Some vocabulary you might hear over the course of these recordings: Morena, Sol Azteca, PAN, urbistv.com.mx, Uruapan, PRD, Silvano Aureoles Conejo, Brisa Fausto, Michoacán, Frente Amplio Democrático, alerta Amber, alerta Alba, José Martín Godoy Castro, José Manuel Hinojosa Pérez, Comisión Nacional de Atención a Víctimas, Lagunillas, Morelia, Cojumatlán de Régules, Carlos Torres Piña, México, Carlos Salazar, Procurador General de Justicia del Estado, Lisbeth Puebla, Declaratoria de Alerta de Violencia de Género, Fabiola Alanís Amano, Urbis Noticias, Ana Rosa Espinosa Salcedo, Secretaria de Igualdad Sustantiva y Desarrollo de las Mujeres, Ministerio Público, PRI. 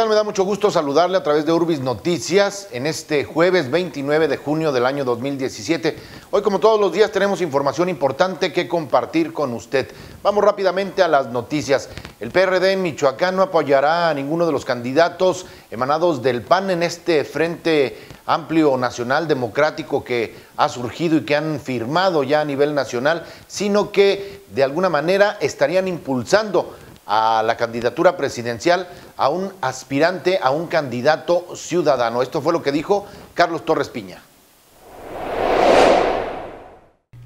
tal? Me da mucho gusto saludarle a través de Urbis Noticias en este jueves 29 de junio del año 2017. Hoy, como todos los días, tenemos información importante que compartir con usted. Vamos rápidamente a las noticias. El PRD en Michoacán no apoyará a ninguno de los candidatos emanados del PAN en este Frente Amplio Nacional Democrático que ha surgido y que han firmado ya a nivel nacional, sino que de alguna manera estarían impulsando a la candidatura presidencial a un aspirante, a un candidato ciudadano. Esto fue lo que dijo Carlos Torres Piña.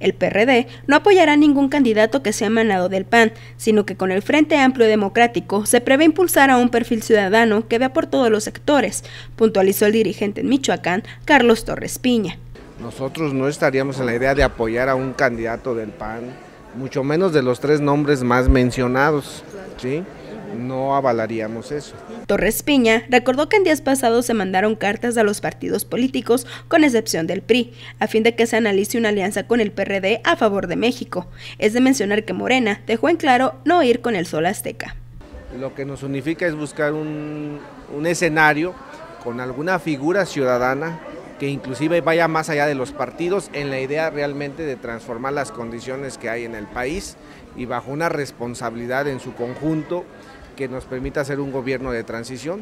El PRD no apoyará ningún candidato que sea emanado del PAN, sino que con el Frente Amplio Democrático se prevé impulsar a un perfil ciudadano que vea por todos los sectores, puntualizó el dirigente en Michoacán, Carlos Torres Piña. Nosotros no estaríamos en la idea de apoyar a un candidato del PAN, mucho menos de los tres nombres más mencionados, ¿sí? No avalaríamos eso. Torres Piña recordó que en días pasados se mandaron cartas a los partidos políticos, con excepción del PRI, a fin de que se analice una alianza con el PRD a favor de México. Es de mencionar que Morena dejó en claro no ir con el Sol Azteca. Lo que nos unifica es buscar un escenario con alguna figura ciudadana que inclusive vaya más allá de los partidos en la idea realmente de transformar las condiciones que hay en el país y bajo una responsabilidad en su conjunto que nos permita hacer un gobierno de transición.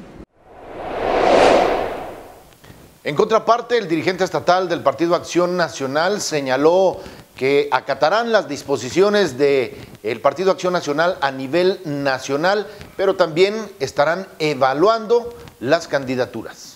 En contraparte, el dirigente estatal del Partido Acción Nacional señaló que acatarán las disposiciones del Partido Acción Nacional a nivel nacional, pero también estarán evaluando las candidaturas.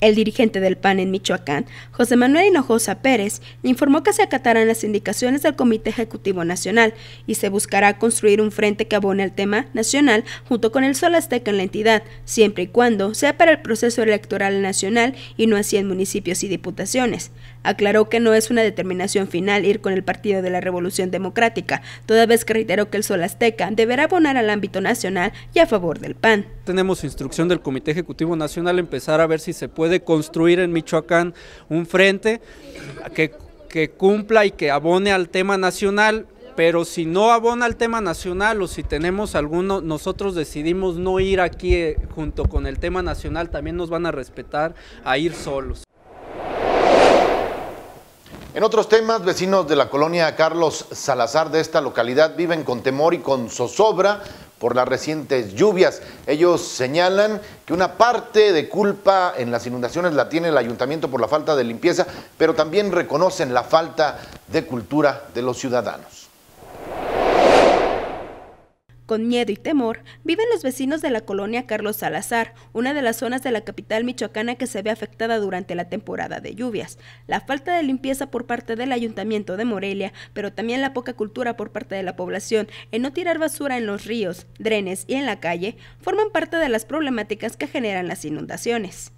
El dirigente del PAN en Michoacán, José Manuel Hinojosa Pérez, informó que se acatarán las indicaciones del Comité Ejecutivo Nacional y se buscará construir un frente que abone el tema nacional junto con el Sol Azteca en la entidad, siempre y cuando sea para el proceso electoral nacional y no así en municipios y diputaciones. Aclaró que no es una determinación final ir con el Partido de la Revolución Democrática, toda vez que reiteró que el Sol Azteca deberá abonar al ámbito nacional y a favor del PAN. Tenemos instrucción del Comité Ejecutivo Nacional empezar a ver si se puede construir en Michoacán un frente que cumpla y que abone al tema nacional, pero si no abona al tema nacional o si tenemos alguno, nosotros decidimos no ir aquí junto con el tema nacional, también nos van a respetar a ir solos. En otros temas, vecinos de la colonia Carlos Salazar de esta localidad viven con temor y con zozobra por las recientes lluvias. Ellos señalan que una parte de culpa en las inundaciones la tiene el ayuntamiento por la falta de limpieza, pero también reconocen la falta de cultura de los ciudadanos. Con miedo y temor, viven los vecinos de la colonia Carlos Salazar, una de las zonas de la capital michoacana que se ve afectada durante la temporada de lluvias. La falta de limpieza por parte del ayuntamiento de Morelia, pero también la poca cultura por parte de la población en no tirar basura en los ríos, drenes y en la calle, forman parte de las problemáticas que generan las inundaciones.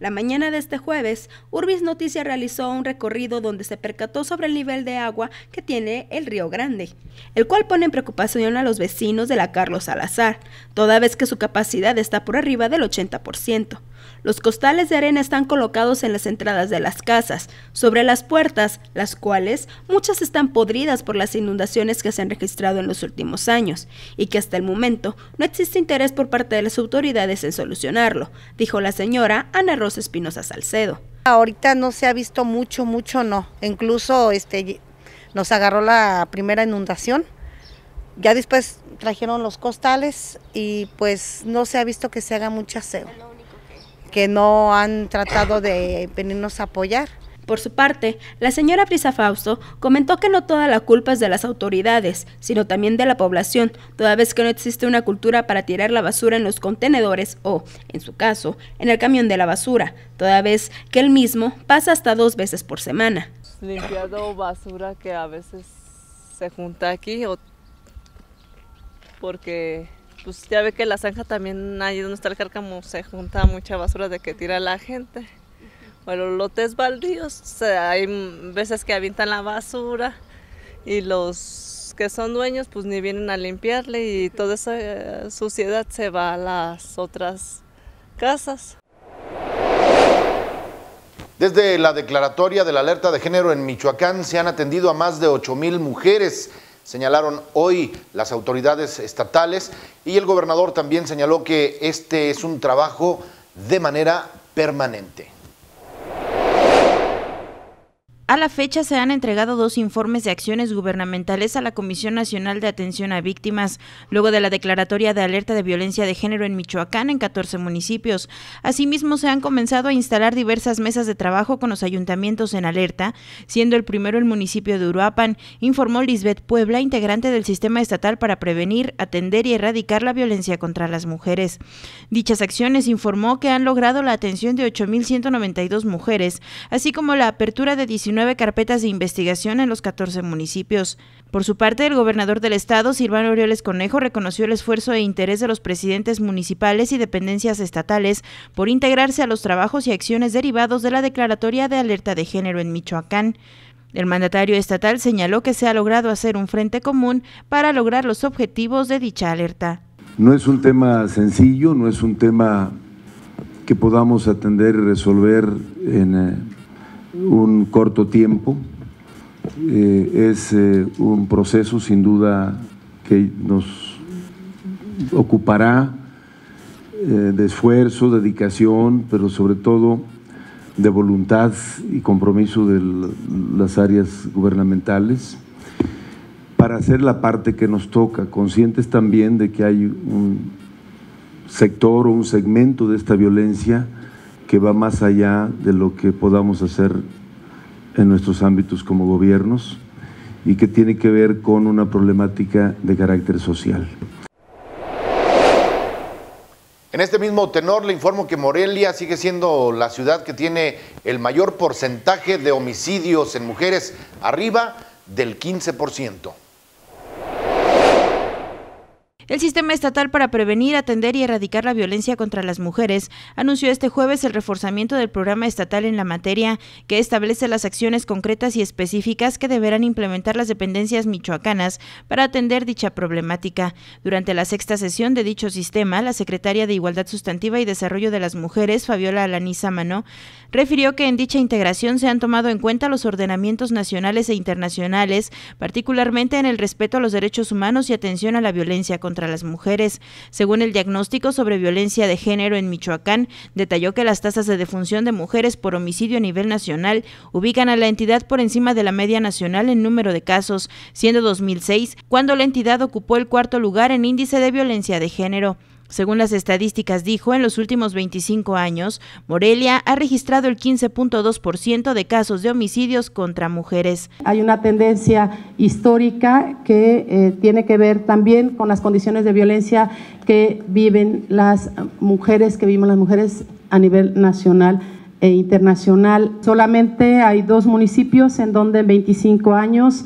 La mañana de este jueves, Urbis Noticias realizó un recorrido donde se percató sobre el nivel de agua que tiene el Río Grande, el cual pone en preocupación a los vecinos de la Carlos Salazar, toda vez que su capacidad está por arriba del 80%. Los costales de arena están colocados en las entradas de las casas, sobre las puertas, las cuales muchas están podridas por las inundaciones que se han registrado en los últimos años y que hasta el momento no existe interés por parte de las autoridades en solucionarlo, dijo la señora Ana Rosa Espinosa Salcedo. Ahorita no se ha visto mucho no, incluso nos agarró la primera inundación, ya después trajeron los costales y pues no se ha visto que se haga mucho aseo, que no han tratado de venirnos a apoyar. Por su parte, la señora Brisa Fausto comentó que no toda la culpa es de las autoridades, sino también de la población, toda vez que no existe una cultura para tirar la basura en los contenedores o, en su caso, en el camión de la basura, toda vez que el mismo pasa hasta 2 veces por semana. Limpiando basura que a veces se junta aquí, porque pues ya ve que la zanja también, ahí donde está el cárcamo, se junta mucha basura de que tira la gente. O los lotes baldíos, hay veces que avientan la basura y los que son dueños pues ni vienen a limpiarle y toda esa suciedad se va a las otras casas. Desde la declaratoria de la alerta de género en Michoacán se han atendido a más de 8,000 mujeres. señalaron hoy las autoridades estatales, y el gobernador también señaló que este es un trabajo de manera permanente. A la fecha se han entregado 2 informes de acciones gubernamentales a la Comisión Nacional de Atención a Víctimas, luego de la Declaratoria de Alerta de Violencia de Género en Michoacán en 14 municipios. Asimismo, se han comenzado a instalar diversas mesas de trabajo con los ayuntamientos en alerta, siendo el primero el municipio de Uruapan, informó Lisbeth Puebla, integrante del Sistema Estatal para Prevenir, Atender y Erradicar la Violencia contra las Mujeres. Dichas acciones, informó, que han logrado la atención de 8.192 mujeres, así como la apertura de 19 carpetas de investigación en los 14 municipios. Por su parte, el gobernador del estado, Silvano Aureoles Conejo, reconoció el esfuerzo e interés de los presidentes municipales y dependencias estatales por integrarse a los trabajos y acciones derivados de la Declaratoria de Alerta de Género en Michoacán. El mandatario estatal señaló que se ha logrado hacer un frente común para lograr los objetivos de dicha alerta. No es un tema sencillo, no es un tema que podamos atender y resolver en un corto tiempo, es un proceso sin duda que nos ocupará de esfuerzo, dedicación, pero sobre todo de voluntad y compromiso de las áreas gubernamentales para hacer la parte que nos toca, conscientes también de que hay un sector o un segmento de esta violencia que va más allá de lo que podamos hacer en nuestros ámbitos como gobiernos y que tiene que ver con una problemática de carácter social. En este mismo tenor le informo que Morelia sigue siendo la ciudad que tiene el mayor porcentaje de homicidios en mujeres, arriba del 15%. El Sistema Estatal para Prevenir, Atender y Erradicar la Violencia contra las Mujeres anunció este jueves el reforzamiento del programa estatal en la materia, que establece las acciones concretas y específicas que deberán implementar las dependencias michoacanas para atender dicha problemática. Durante la sexta sesión de dicho sistema, la Secretaria de Igualdad Sustantiva y Desarrollo de las Mujeres, Fabiola Alanís Amano, refirió que en dicha integración se han tomado en cuenta los ordenamientos nacionales e internacionales, particularmente en el respeto a los derechos humanos y atención a la violencia contra las mujeres. Según el diagnóstico sobre violencia de género en Michoacán, detalló que las tasas de defunción de mujeres por homicidio a nivel nacional ubican a la entidad por encima de la media nacional en número de casos, siendo 2006 cuando la entidad ocupó el 4º lugar en índice de violencia de género. Según las estadísticas, dijo, en los últimos 25 años, Morelia ha registrado el 15.2% de casos de homicidios contra mujeres. Hay una tendencia histórica que tiene que ver también con las condiciones de violencia que viven las mujeres, a nivel nacional e internacional. Solamente hay 2 municipios en donde en 25 años,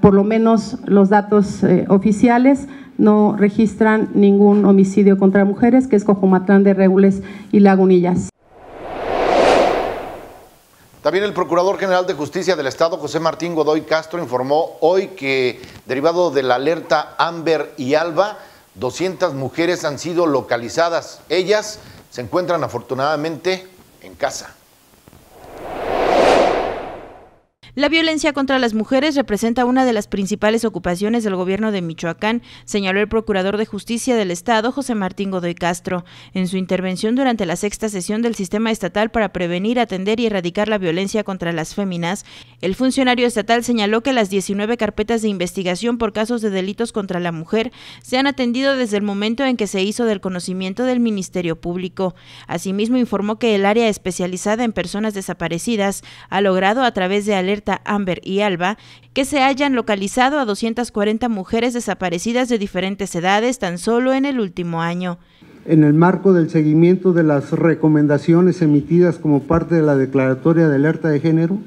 por lo menos los datos oficiales, no registran ningún homicidio contra mujeres, que es Cojumatlán de Régules y Lagunillas. También el Procurador General de Justicia del Estado, José Martín Godoy Castro, informó hoy que, derivado de la alerta Amber y Alba, 200 mujeres han sido localizadas. Ellas se encuentran afortunadamente en casa. La violencia contra las mujeres representa una de las principales ocupaciones del gobierno de Michoacán, señaló el Procurador de Justicia del Estado, José Martín Godoy Castro, en su intervención durante la sexta sesión del Sistema Estatal para Prevenir, Atender y Erradicar la Violencia contra las Féminas. El funcionario estatal señaló que las 19 carpetas de investigación por casos de delitos contra la mujer se han atendido desde el momento en que se hizo del conocimiento del Ministerio Público. Asimismo, informó que el área especializada en personas desaparecidas ha logrado, a través de alerta Amber y Alba, que se hayan localizado a 240 mujeres desaparecidas de diferentes edades tan solo en el último año. En el marco del seguimiento de las recomendaciones emitidas como parte de la Declaratoria de Alerta de Género,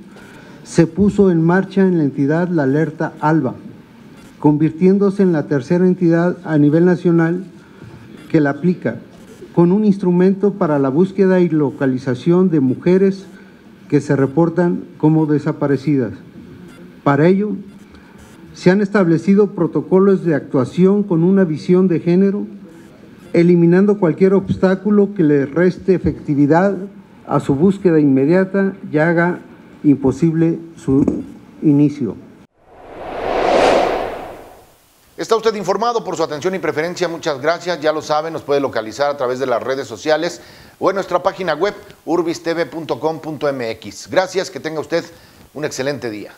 se puso en marcha en la entidad la alerta Alba, convirtiéndose en la tercera entidad a nivel nacional que la aplica, con un instrumento para la búsqueda y localización de mujeres que se reportan como desaparecidas. Para ello, se han establecido protocolos de actuación con una visión de género, eliminando cualquier obstáculo que le reste efectividad a su búsqueda inmediata y haga imposible su inicio. Está usted informado. Por su atención y preferencia, muchas gracias. Ya lo sabe, nos puede localizar a través de las redes sociales o en nuestra página web urbistv.com.mx. Gracias, que tenga usted un excelente día.